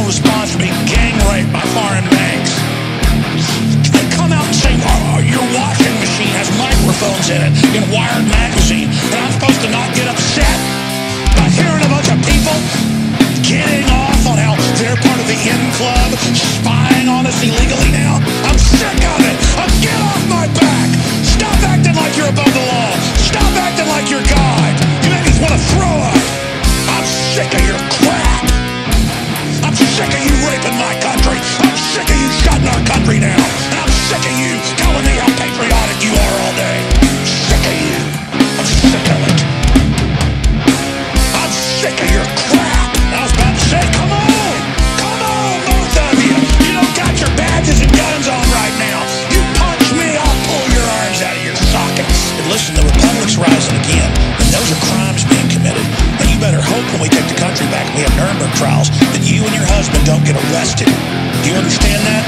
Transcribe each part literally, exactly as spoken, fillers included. criminal response would be gang rape by foreign banks. They come out and say, oh, your washing machine has microphones in it, in Wired magazine, and I'm supposed to not get upset by hearing a bunch of people getting off on how they're part of the M Club, spying on us illegally now. I'm sick of it. I'm get off my back. Stop acting like you're above the law. Stop acting like you're God. You make us want to throw up. I'm sick of your crap. I'm sick of you raping my country. I'm sick of you shutting our country down. And I'm sick of you telling me how patriotic you are all day. I'm sick of you. I'm sick of it. I'm sick of your crap. I was about to say, come on. Come on, both of you. You don't got your badges and guns on right now. You punch me, I'll pull your arms out of your sockets. And listen, the Republic's rising again. And those are crimes being committed. And you better hope when we take the country back and we have Nuremberg trials, you and your husband don't get arrested. Do you understand that?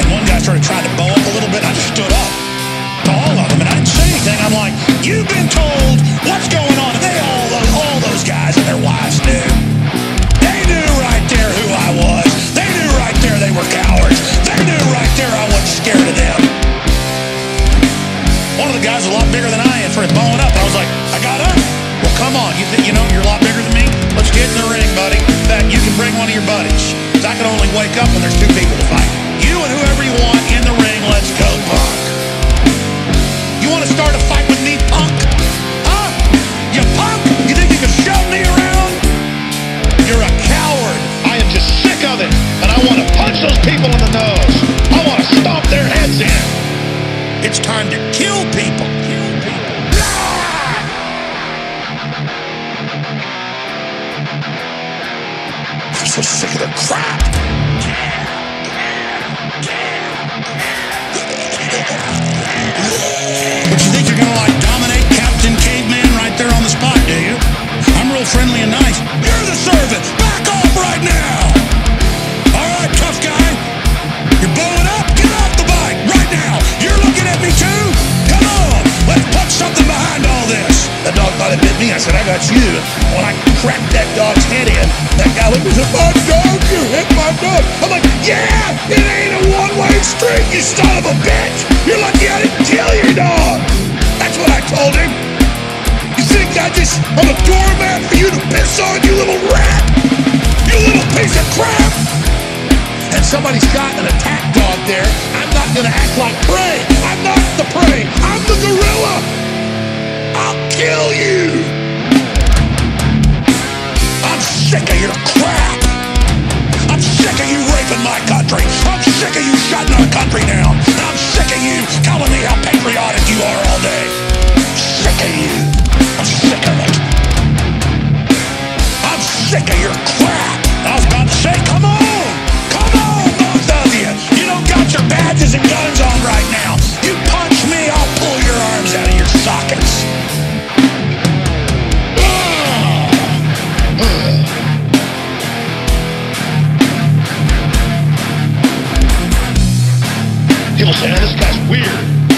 And one guy started trying to bow up a little bit. I just stood up to all of them, and I didn't say anything. I'm like, you've been told what's going on. And they all, all those guys and their wives knew. They knew right there who I was. They knew right there they were cowards. They knew right there I wasn't scared of them. One of the guys was a lot bigger than I, and started bowing up. I was like, I got up. Well, come on. You think you know you're a lot bigger than me? Let's get in the ring, buddy. In fact, you can bring one of your buddies. I can only wake up when there's two people to fight. You and whoever you want in the ring, let's go, punk. You want to start a fight with me, punk? Huh? You punk? You think you can shove me around? You're a coward. I am just sick of it. And I want to punch those people in the nose. I want to stomp their heads in. It's time to kill people. Kill people. I'm so sick of the crap. But you think you're gonna like dominate Captain Caveman right there on the spot, do you? I'm real friendly and nice. You're the servant. Back off right now. All right, tough guy. You're blowing up. Get off the bike right now. You're looking at me too. Come on. Let's put something behind all this. That dog thought it bit me. I said, I got you. When I cracked that dog's head in, that guy went, "Is it my dog? You hit my dog." I'm like, yeah, it ain't a one-way street, you son of a bitch. You're lucky I didn't kill your dog. That's what I told him. You think I just, I'm a doormat for you to piss on, you little rat? You little piece of crap. And somebody's got an attack dog there. I'm not gonna act like prey. I'm not the prey. I'm the gorilla. I'll kill you. I'm sick of your crap. I'm sick of you raping my country. I'm sick of you shutting our country down. I'm sick of you telling me how patriotic you are all day. I'm sick of you. I'm sick of it. I'm sick of your crap. I was about to say, come on. Come on, both of you. You don't got your badges and guns on right now. You punch me, I'll pull your arms out of your sockets. People say, oh, this guy's weird.